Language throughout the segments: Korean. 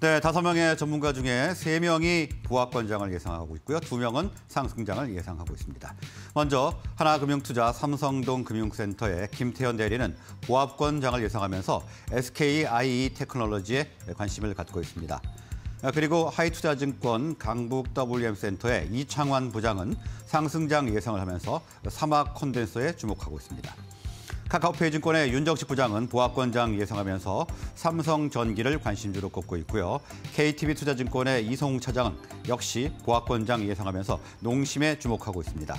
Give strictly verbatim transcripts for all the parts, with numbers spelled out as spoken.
네, 다섯 명의 전문가 중에 세 명이 보합권장을 예상하고 있고요. 두 명은 상승장을 예상하고 있습니다. 먼저 하나금융투자 삼성동 금융센터의 김태현 대리는 보합권장을 예상하면서 에스케이 아이이 테크놀로지에 관심을 갖고 있습니다. 그리고 하이투자증권 강북 더블유엠센터의 이창환 부장은 상승장 예상을 하면서 삼화콘덴서에 주목하고 있습니다. 카카오페이증권의 윤정식 부장은 보합권장 예상하면서 삼성전기를 관심주로 꼽고 있고요. 케이티비투자증권의 이성웅 차장은 역시 보합권장 예상하면서 농심에 주목하고 있습니다.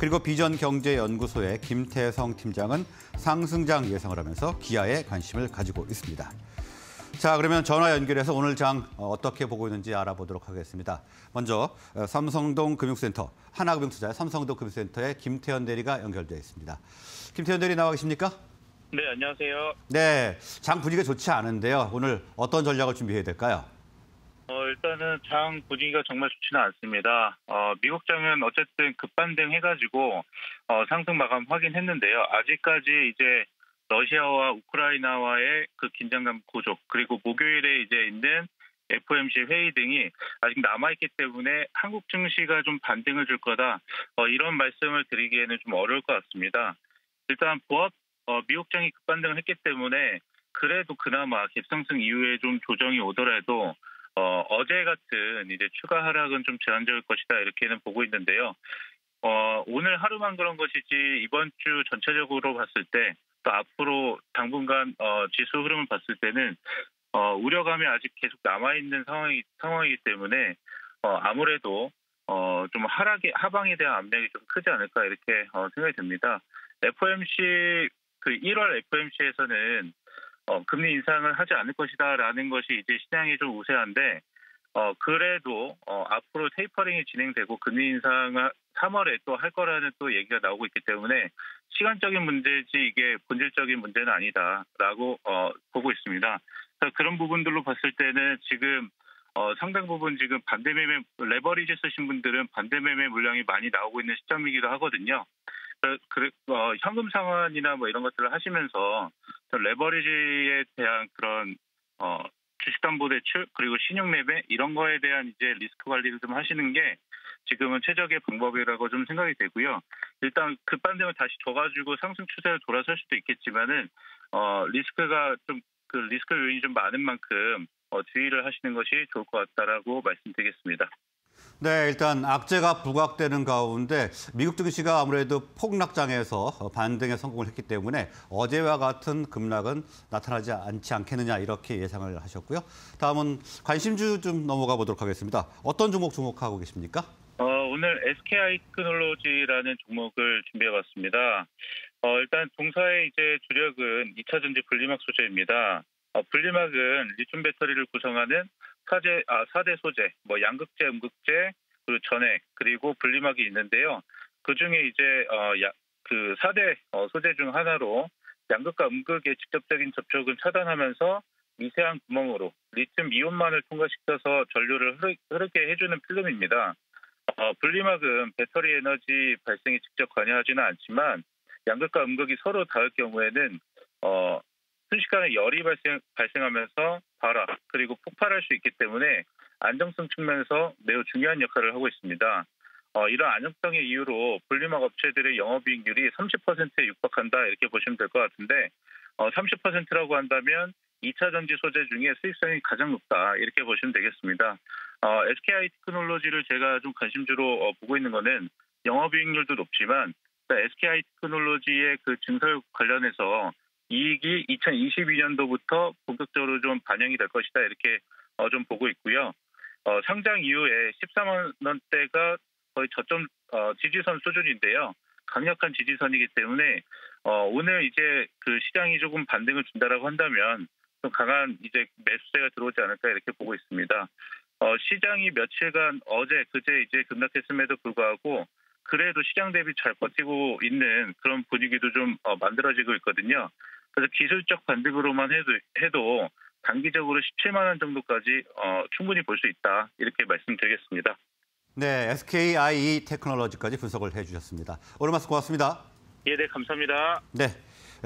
그리고 비전경제연구소의 김태성 팀장은 상승장 예상을 하면서 기아에 관심을 가지고 있습니다. 자, 그러면 전화 연결해서 오늘 장 어떻게 보고 있는지 알아보도록 하겠습니다. 먼저 삼성동 금융센터, 하나금융투자 삼성동 금융센터의 김태현 대리가 연결되어 있습니다. 김태현 대리 나와 계십니까? 네, 안녕하세요. 네, 장 분위기가 좋지 않은데요. 오늘 어떤 전략을 준비해야 될까요? 어, 일단은 장 분위기가 정말 좋지는 않습니다. 어, 미국 장은 어쨌든 급반등해가지고 어, 상승 마감 확인했는데요. 아직까지 이제 러시아와 우크라이나와의 그 긴장감 고조, 그리고 목요일에 이제 있는 에프오엠씨 회의 등이 아직 남아있기 때문에 한국 증시가 좀 반등을 줄 거다, 어, 이런 말씀을 드리기에는 좀 어려울 것 같습니다. 일단 보합, 어, 미국장이 급반등을 했기 때문에 그래도 그나마 갭상승 이후에 좀 조정이 오더라도 어, 어제 같은 이제 추가 하락은 좀 제한적일 것이다, 이렇게는 보고 있는데요. 어, 오늘 하루만 그런 것이지 이번 주 전체적으로 봤을 때 또 앞으로 당분간 어, 지수 흐름을 봤을 때는 어, 우려감이 아직 계속 남아있는 상황이, 상황이기 때문에 어, 아무래도 어, 좀 하락이, 하방에 대한 압력이 좀 크지 않을까, 이렇게 어, 생각이 듭니다. 에프오엠씨, 그 일월 에프오엠씨에서는 어, 금리 인상을 하지 않을 것이다라는 것이 이제 시장이 좀 우세한데, 어, 그래도 어, 앞으로 테이퍼링이 진행되고 금리 인상을 삼월에 또 할 거라는 또 얘기가 나오고 있기 때문에 시간적인 문제지 이게 본질적인 문제는 아니다라고 어, 보고 있습니다. 그래서 그런 부분들로 봤을 때는 지금 어, 상당 부분 지금 반대매매 레버리지 쓰신 분들은 반대매매 물량이 많이 나오고 있는 시점이기도 하거든요. 그, 어, 현금 상환이나 뭐 이런 것들을 하시면서 레버리지에 대한 그런 어, 주식담보 대출 그리고 신용매매 이런 거에 대한 이제 리스크 관리를 좀 하시는 게 지금은 최적의 방법이라고 좀 생각이 되고요. 일단 급반등을 다시 줘가지고 상승 추세로 돌아설 수도 있겠지만은 어, 리스크가 좀 그 리스크 요인이 좀 많은 만큼 어, 주의를 하시는 것이 좋을 것 같다라고 말씀드리겠습니다. 네, 일단 악재가 부각되는 가운데 미국 증시가 아무래도 폭락장에서 반등에 성공을 했기 때문에 어제와 같은 급락은 나타나지 않지 않겠느냐, 이렇게 예상을 하셨고요. 다음은 관심주 좀 넘어가 보도록 하겠습니다. 어떤 종목 주목하고 계십니까? 어, 오늘 에스케이 아이 테크놀로지라는 종목을 준비해봤습니다. 어, 일단 동사의 이제 주력은 이차전지 분리막 소재입니다. 어, 분리막은 리튬 배터리를 구성하는 사제, 아, 사 대 소재, 뭐 양극재, 음극재, 그리고 전액, 그리고 분리막이 있는데요. 그중에 이제 어, 야, 그 사 대 어, 소재 중 하나로 양극과 음극의 직접적인 접촉을 차단하면서 미세한 구멍으로 리튬 이온만을 통과시켜서 전류를 흐르, 흐르게 해주는 필름입니다. 어, 분리막은 배터리 에너지 발생에 직접 관여하지는 않지만 양극과 음극이 서로 닿을 경우에는 어, 순식간에 열이 발생, 발생하면서 발화 그리고 폭발할 수 있기 때문에 안정성 측면에서 매우 중요한 역할을 하고 있습니다. 어, 이런 안정성의 이유로 분리막 업체들의 영업이익률이 삼십 퍼센트에 육박한다, 이렇게 보시면 될 것 같은데 어, 삼십 퍼센트라고 한다면 이차전지 소재 중에 수익성이 가장 높다, 이렇게 보시면 되겠습니다. 어, 에스케이 아이 테크놀로지를 제가 좀 관심주로 어, 보고 있는 거는 영업이익률도 높지만 에스케이 아이 테크놀로지의 그 증설 관련해서 이익이 이천이십이 년도부터 본격적으로 좀 반영이 될 것이다, 이렇게 어, 좀 보고 있고요. 어, 상장 이후에 십삼만 원대가 거의 저점 어, 지지선 수준인데요. 강력한 지지선이기 때문에 어, 오늘 이제 그 시장이 조금 반등을 준다라고 한다면 좀 강한 이제 매수세가 들어오지 않을까, 이렇게 보고 있습니다. 어, 시장이 며칠간 어제 그제 이제 급락했음에도 불구하고 그래도 시장 대비 잘 버티고 있는 그런 분위기도 좀 어, 만들어지고 있거든요. 그래서 기술적 반등으로만 해도, 해도 단기적으로 십칠만 원 정도까지 어, 충분히 볼 수 있다, 이렇게 말씀드리겠습니다. 네, 에스케이 아이이 테크놀로지까지 분석을 해주셨습니다. 오늘 말씀 고맙습니다. 예, 네, 감사합니다. 네,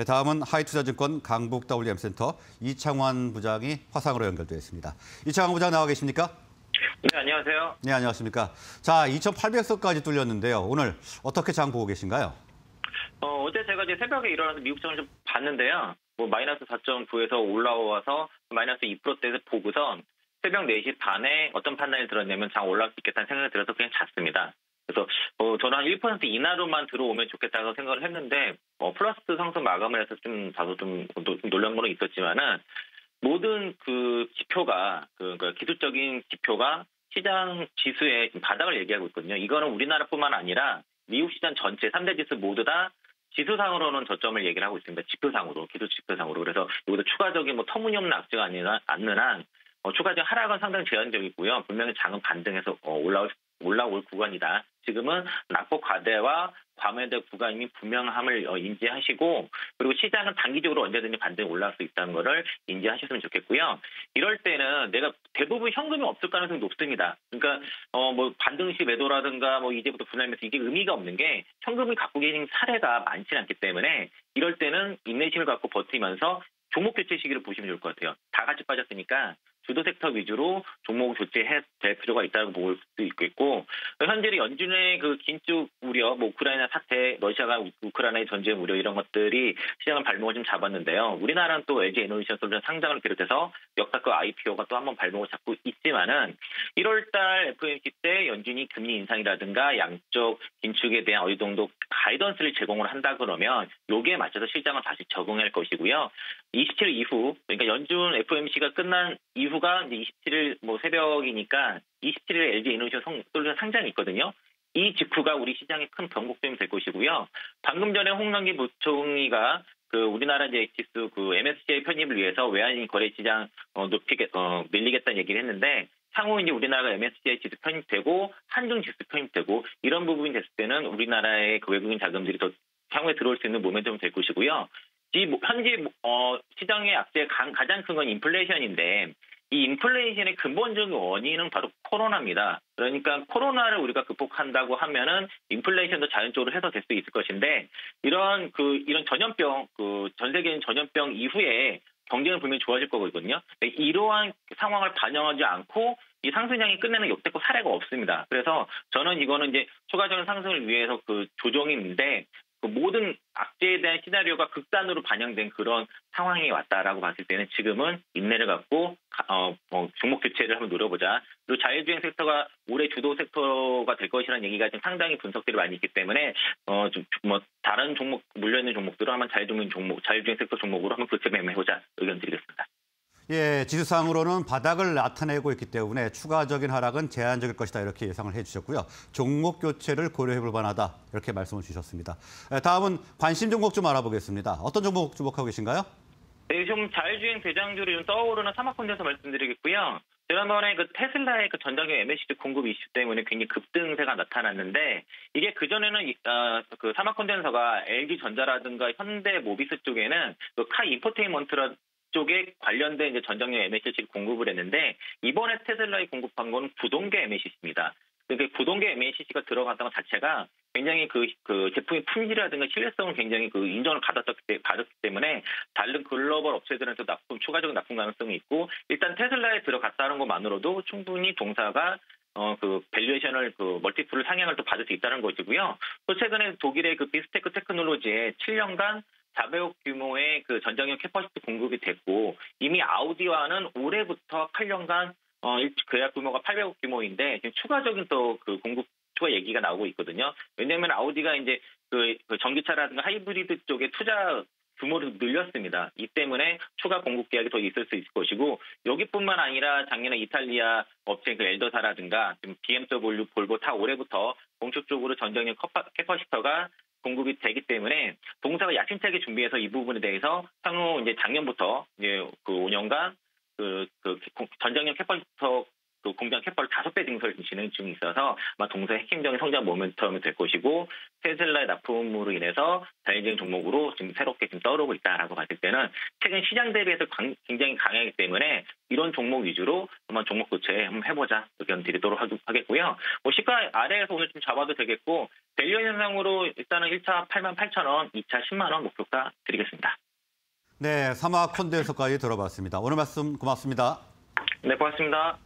다음은 하이투자증권 강북 더블유엠 센터 이창환 부장이 화상으로 연결되어 있습니다. 이창환 부장 나와 계십니까? 네, 안녕하세요. 네, 안녕하십니까. 자, 이천팔백선까지 뚫렸는데요. 오늘 어떻게 장 보고 계신가요? 어, 어제 제가 이제 새벽에 일어나서 미국장을 좀 봤는데요. 뭐 마이너스 사 점 구에서 올라와서 마이너스 이 퍼센트대에서 보고선 새벽 네 시 반에 어떤 판단이 들었냐면 장 올라올 수 있겠다는 생각이 들어서 그냥 잤습니다. 그래서 어, 저는 한 일 퍼센트 이하로만 들어오면 좋겠다고 생각을 했는데 어, 플러스 상승 마감을 해서 좀 다소 좀 놀란 거는 있었지만은 모든 그 지표가 그, 그 기술적인 지표가 시장 지수의 바닥을 얘기하고 있거든요. 이거는 우리나라뿐만 아니라 미국 시장 전체 삼 대 지수 모두 다 지수상으로는 저점을 얘기를 하고 있습니다. 지표상으로, 기술 지표상으로. 그래서 여기서 추가적인 뭐 터무니없는 악재가 아니라 않는 한 어, 추가적인 하락은 상당히 제한적이고요. 분명히 장은 반등해서 어, 올라올 올라올 구간이다. 지금은 낙폭 과대와 과매대 구간이 분명함을 인지하시고 그리고 시장은 단기적으로 언제든지 반등이 올라올 수 있다는 것을 인지하셨으면 좋겠고요. 이럴 때는 내가 대부분 현금이 없을 가능성이 높습니다. 그러니까 어 뭐 반등시 매도라든가 뭐 이제부터 분할매수 이게 의미가 없는 게 현금을 갖고 계신 사례가 많지 않기 때문에 이럴 때는 인내심을 갖고 버티면서 종목 교체 시기를 보시면 좋을 것 같아요. 다 같이 빠졌으니까 주도 섹터 위주로 종목 교체해 될 필요가 있다고 볼 수 있겠고 현재 연준의 그 긴축 우려, 뭐 우크라이나 사태, 러시아가 우크라이나의 전쟁 우려 이런 것들이 시장을 발목을 좀 잡았는데요. 우리나라는 또 엘지에너지솔루션 상장을 비롯해서 역사급 아이피오가 또 한 번 발목을 잡고 있지만은 일월 달 에프오엠씨 때 연준이 금리 인상이라든가 양적 긴축에 대한 어느 정도 가이던스를 제공을 한다 그러면 여기에 맞춰서 시장을 다시 적응할 것이고요. 이십칠 일 이후 그러니까 연준 에프오엠씨가 끝난 이후 이후가 이제 이십칠 일 뭐 새벽이니까 이십칠 일에 엘지에너지솔루션 상장이 있거든요. 이 직후가 우리 시장의 큰 변곡점이 될 것이고요. 방금 전에 홍남기 부총리가 그 우리나라 이제 지수 그 엠에스씨아이 편입을 위해서 외환인 거래 시장 어, 높이게 어, 밀리겠다는 얘기를 했는데 향후 이제 우리나라가 엠에스씨아이 지수 편입되고 한중 지수 편입되고 이런 부분이 됐을 때는 우리나라의 그 외국인 자금들이 더 향후에 들어올 수 있는 모멘텀이 될 것이고요. 현재 어, 시장의 악재의 가장 큰 건 인플레이션인데. 이 인플레이션의 근본적인 원인은 바로 코로나입니다. 그러니까 코로나를 우리가 극복한다고 하면은 인플레이션도 자연적으로 해소될 수 있을 것인데 이런 그 이런 전염병 그 전 세계인 전염병 이후에 경쟁은 분명히 좋아질 거거든요. 이러한 상황을 반영하지 않고 이 상승장이 끝내는 역대급 사례가 없습니다. 그래서 저는 이거는 이제 추가적인 상승을 위해서 그 조정인데. 그 모든 악재에 대한 시나리오가 극단으로 반영된 그런 상황이 왔다라고 봤을 때는 지금은 인내를 갖고 어, 어, 종목 교체를 한번 노려보자. 그리고 자율주행 섹터가 올해 주도 섹터가 될 것이라는 얘기가 지금 상당히 분석들이 많이 있기 때문에 어, 좀, 뭐 다른 종목 물려있는 종목들을 한번 자율주행 종목, 자율주행 섹터 종목으로 한번 교체 매매해보자 의견 드리겠습니다. 예, 지수상으로는 바닥을 나타내고 있기 때문에 추가적인 하락은 제한적일 것이다 이렇게 예상을 해주셨고요. 종목 교체를 고려해볼 만하다 이렇게 말씀을 주셨습니다. 다음은 관심 종목 좀 알아보겠습니다. 어떤 종목 주목하고 계신가요? 네, 지금 자율주행 대장주로 좀 떠오르는 삼화콘덴서 말씀드리겠고요. 지난번에 그 테슬라의 그 전장용 엠엘씨씨 공급 이슈 때문에 굉장히 급등세가 나타났는데 이게 그전에는 어, 그 삼화콘덴서가 엘지전자라든가 현대모비스 쪽에는 그 카 인포테인먼트라 쪽에 관련된 이제 전장용 엠엘씨씨를 공급을 했는데 이번에 테슬라에 공급한 건 부동계 엠엘씨씨입니다. 그러니까 부동계 엠엘씨씨가 들어갔던 것 자체가 굉장히 그, 그 제품의 품질이라든가 신뢰성을 굉장히 그 인정을 받았었기, 받았기 때문에 다른 글로벌 업체들한테 납품, 추가적인 납품 가능성이 있고 일단 테슬라에 들어갔다는 것만으로도 충분히 동사가 어, 그, 밸류에이션을, 그, 멀티플을 상향을 또 받을 수 있다는 것이고요. 또 최근에 독일의 그 비스테크 테크놀로지에 칠 년간 사백억 규모의 그 전장용 캐퍼시티 공급이 됐고, 이미 아우디와는 올해부터 팔 년간, 어, 계약 규모가 팔백억 규모인데, 지금 추가적인 또 그 공급 추가 얘기가 나오고 있거든요. 왜냐면 아우디가 이제 그, 그 전기차라든가 하이브리드 쪽에 투자, 규모를 늘렸습니다. 이 때문에 추가 공급 계약이 더 있을 수 있을 것이고 여기뿐만 아니라 작년에 이탈리아 업체 그 엘더사라든가 비엠더블유, 볼보 다 올해부터 공식적으로 전장용 캐퍼시터가 공급이 되기 때문에 동사가 야심차게 준비해서 이 부분에 대해서 향후 이제 작년부터 이제 그 오 년간 그, 그 전장용 캐퍼시터 또 공장 캡파를 다섯 배 증설 진행 중이 있어서 아마 동서 핵심적인 성장 모멘텀이 될 것이고, 테슬라의 납품으로 인해서 자율주행 종목으로 지금 새롭게 지금 떠오르고 있다라고 봤을 때는 최근 시장 대비해서 굉장히 강하기 때문에 이런 종목 위주로 한번 종목 교체 한번 해보자 의견 드리도록 하겠고요. 뭐 시가 아래에서 오늘 좀 잡아도 되겠고, 밸류에이션상으로 일단은 일 차 팔만 팔천 원, 이 차 십만 원 목표가 드리겠습니다. 네, 삼화콘덴서까지 들어봤습니다. 오늘 말씀 고맙습니다. 네, 고맙습니다.